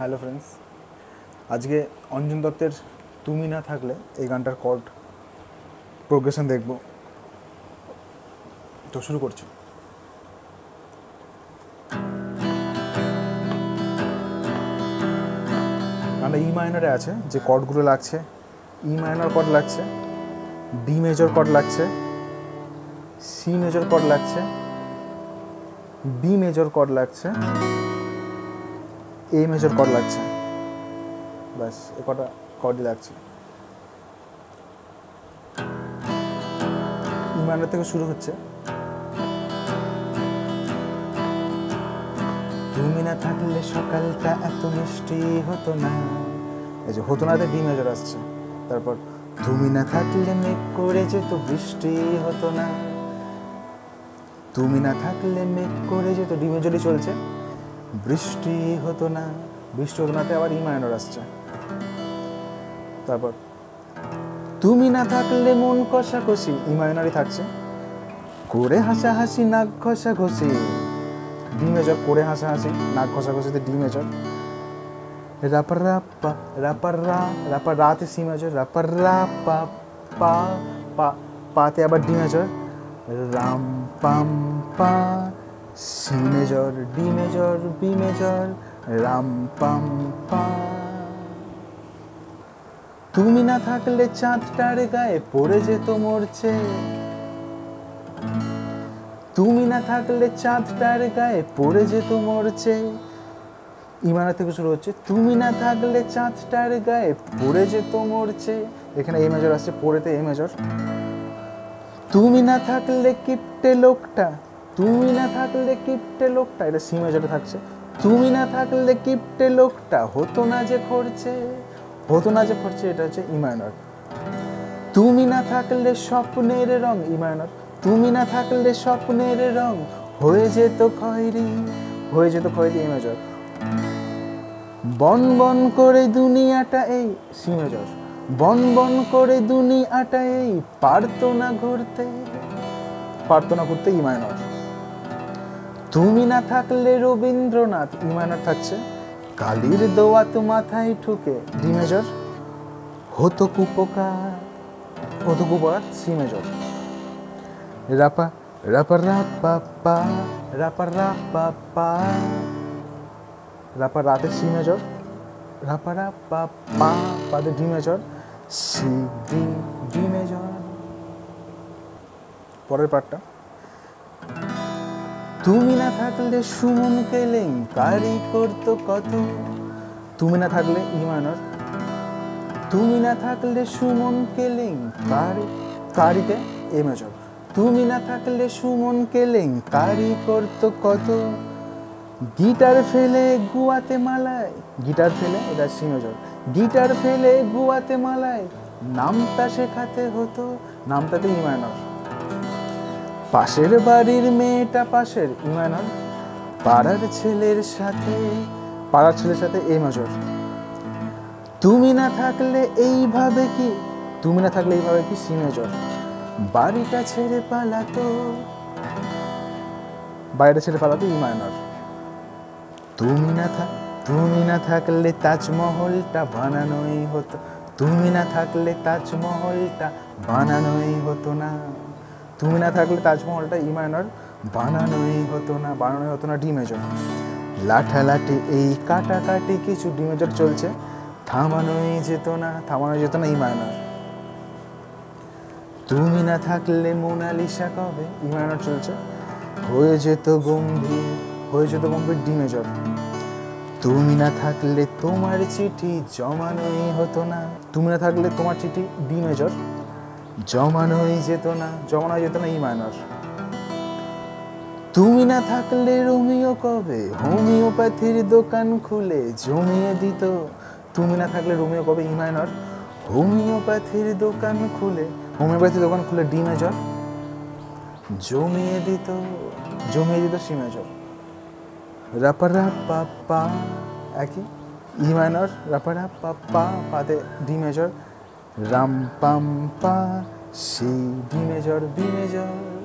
Hello friends आज के अंजन दत्तर तुमी ना थाकले ये गानटार कॉर्ड प्रोग्रेशन देखब तो शुरू करछी। गानटा ई माइनरे आछे जे कॉर्डगुलो लागछे ई माइनर कॉर्ड लागछे डी मेजर कॉर्ड लागछे सी मेजर कॉर्ड लागछे बी मेजर कॉर्ड लागछे ए मेजर कॉर्ड लागছে बस एक कटा कॉर्डই লাগছে। ই মাইনর থেকে শুরু হচ্ছে তুমি না থাকলে সকালটা এত মিষ্টি হতো না, এই যে হতো নাতে ডি মেজর আসছে। তারপর তুমি না থাকলে মেঘ করে যেত বৃষ্টি হতো না, তুমি না থাকলে মেঘ করে যেত ডি মেজরই চলছে। বৃষ্টি হতো না, বৃষ্টি হতো নাতে আবার ই মাইনর আসছে। তারপর তুমি না থাকলে মন কষাকষি ই মাইনরই থাকছে, করে হাসাহাসি নাক ঘষাঘষি ডি মেজর, করে হাসাহাসি নাক ঘষাঘষিতে ডি মেজর। রাপার রাপা রাপার রা রাপার রাতে সি মেজর, রাপার রা পা পা পা পাতে আবার ডি মেজর। রাম পাম পা C major D major B major राम पाम पा। तुमी ना थाकले चाँदटार गाए पड़े जेतो मरछे, तुमी ना थाकले चाँदटार गाए पड़े जेतो मरछे। इमारत থেকে শুরু হচ্ছে তুমি না থাকলে চাঁদটার গায়ে পড়ে যেত মরছে, এখানে এ মেজর আসছে পড়েতে এ মেজর। তুমি না থাকলে কিপটে লোকটা, তুমি না থাকলে কিপটে লোকটা, এটা সি মেজরে থাকছে। তুমি না থাকলে কিপটে লোকটা হতো না যে খরচে, হতো না যে খরচে এটা হচ্ছে ই মাইনর। তুমি না থাকলে স্বপ্নের রং ই মাইনর, তুমি না থাকলে স্বপ্নের রং হয়ে যেত খয়েরি, হয়ে যেত খয়েরি ই মেজর। বন বন করে দুনিয়াটা এই সি মেজর, বন বন করে দুনিয়াটা এই পারতো না ঘুরতে, পারতো না ঘুরতে ই মাইনর। তুমি না থাকলে রবীন্দ্রনাথ ই মাইনর থাকছে, কালির দোয়াত মাথায় ঠুকে ডি মেজর। হতো কুপোকার, হতো কুপোকার সি মেজর। রাপা রাপা রাপা পা রাপা রাপা পা রাপা রাতে সি মেজর, রাপা রাপা পা পাতে D major. C D D major পরের পার্টটা। তুমি না থাকলে সুমন কেলেঙ্কারি করতো কত, তুমি না থাকলে ই মাইনর, তুমি না থাকলে সুমন কেলেঙ্কারি কারিতে এ মেজর। তুমি না থাকলে সুমন কেলেঙ্কারি করতো কত, গিটার ফেলে গুয়াতে মালায়, গিটার ফেলে এটা সি মেজর, গিটার ফেলে গুয়াতে মালায় নামতা শেখাতে হতো, নামতাতে ই মাইনর। পাশের বাড়ির মেয়েটা পাশের ই মাইনর, পাড়ার ছেলের সাথে, পাড়ার ছেলের সাথে এ মেজর। তুমি না থাকলে এইভাবে কি, তুমি না থাকলে এইভাবে কি সি মেজর। বাড়িটা ছেড়ে পালাতো, বাইরে ছেড়ে পালাতো ই মাইনর। তুমি না থাকলে তাজমহলটা বানানোই হতো, তুমি না থাকলে তাজমহলটা বানানোই হতো না, তুমি না থাকলে তাজমহলটা ই মাইনর বানানোই হতো না, বানানোই হতো না ডি মেজর। লাঠালাঠি এই কাটাকাটি কিছু ডি মেজর চলছে, থামানোই যেত না, থামানোই যেত না ই মাইনর। তুমি না থাকলে মোনালিসা কবে ই মাইনর চলছে, হয়ে যেত গম্ভীর, হয়ে যেত গম্ভীর ডি মেজর। তুমি না থাকলে তোমার চিঠি জমানোই হতো না, তুমি না থাকলে তোমার চিঠি ডি মেজর, জমানোই যেত না, জমানোই যেত না ই মাইনর। তুমি না থাকলে রোমিও কবে হোমিওপ্যাথির দোকান খুলে জমিয়ে দিত, তুমি না থাকলে রোমিও কবে ই মাইনর হোমিওপ্যাথির দোকান খুলে, হোমিওপ্যাথির দোকান খুলে ডি মেজর, জমিয়ে দিত, জমিয়ে দিত সি মেজর। রাপা রাপা পা একই ই মাইনর, রাপা রাপা পা পাতে ডি মেজর। রাম পাম পা C D major B major.